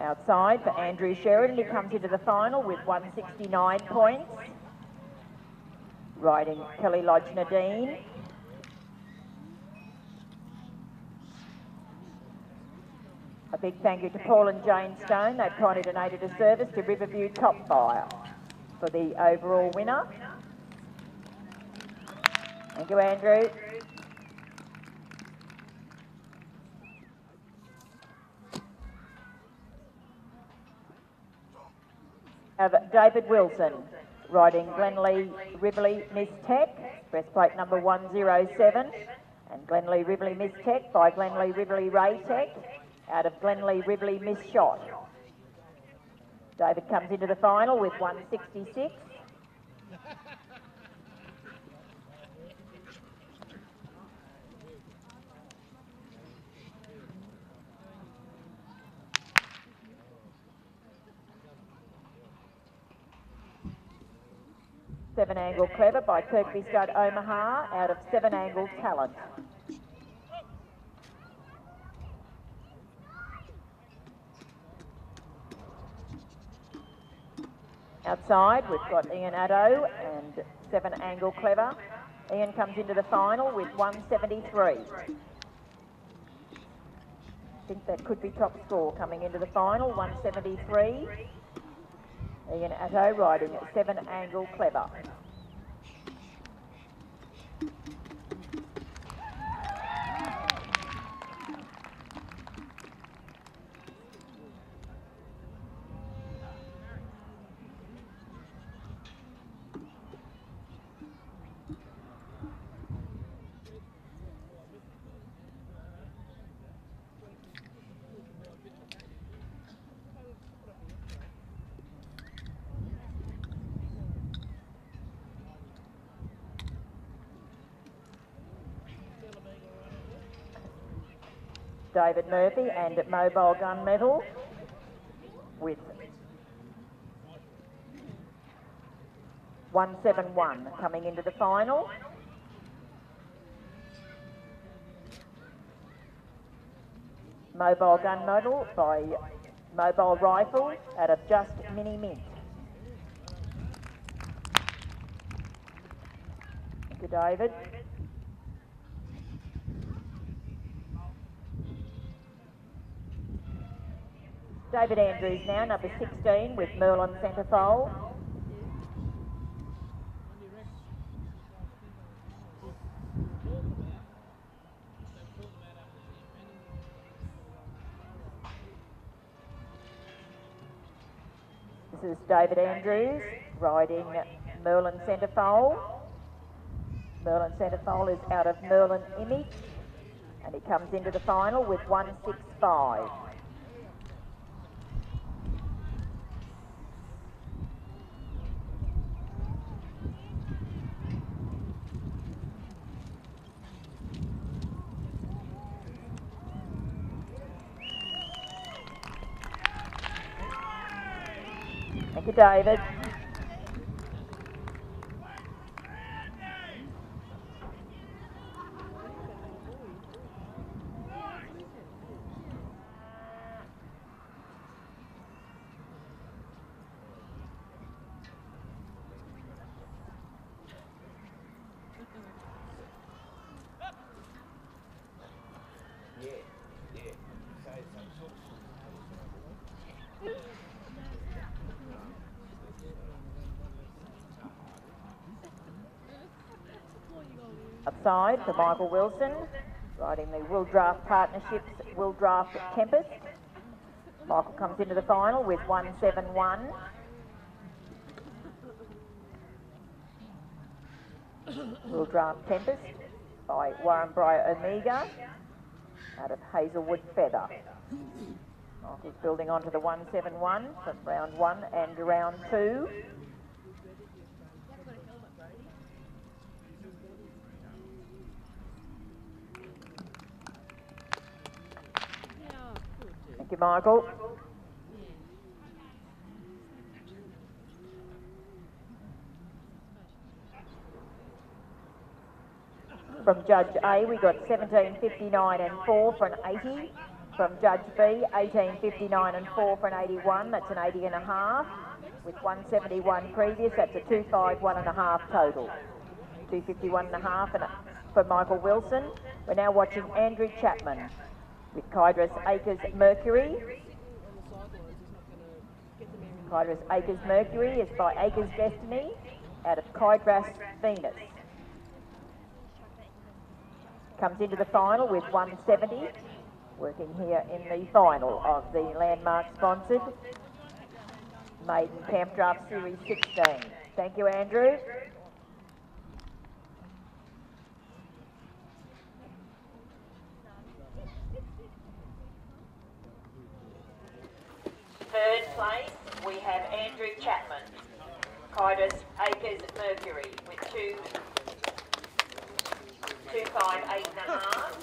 Outside for Andrew Sheridan, he comes into the final with 169 points. Riding Kelly Lodge Nadeen. A big thank you to Paul and Jane Stone. They proudly donated a service to Riverview Top Fire for the overall winner. Thank you, Andrew. Have David Wilson riding Glenly Ribley Miss Tech, breastplate number 107, and Glenly Ribley Miss Tech by Glenly Ribley Raytec out of Glenly Ribley Miss Shot. David comes into the final with 166. Seven Angle Clever by Kirkby Scott Omaha out of Seven-Angle Talent. Outside, we've got Ian Addo and Seven-Angle Clever. Ian comes into the final with 173. I think that could be top score coming into the final, 173. Ian Atthow riding at Seven Angle Clever. David Murphy and Mobile Gun Medal with 171 coming into the final. Mobile Gun Medal by Mobile Rifle out of just Mini Mint. Thank you, David. David Andrews now, number 16, with Merlin Centrefoal. This is David Andrews riding Merlin Centrefoal. Merlin Centrefoal is out of Merlin Image, and he comes into the final with 165. David. Upside for Michael Wilson, riding the Will Draft Partnerships, Will Draft Tempest. Michael comes into the final with 171. Will Draft Tempest by Warren Breyer Omega out of Hazelwood Feather. Michael's building onto the 171 from round one and round two. Thank you, Michael. From Judge A, we got 17.59 and 4 for an 80. from Judge B, 18.59 and 4 for an 81, that's an 80 and a half. With 171 previous, that's a 251 and a half total. 251 and a half for Michael Wilson. We're now watching Andrew Chapman with Kydras Acres Mercury. Kydras Acres Mercury is by Acres Destiny out of Kydras Venus. Comes into the final with 170, working here in the final of the Landmark-sponsored Maiden Camp Draft Series 16. Thank you, Andrew. Third place, we have Andrew Chapman, Kydras Acres Mercury, with 258 and a half.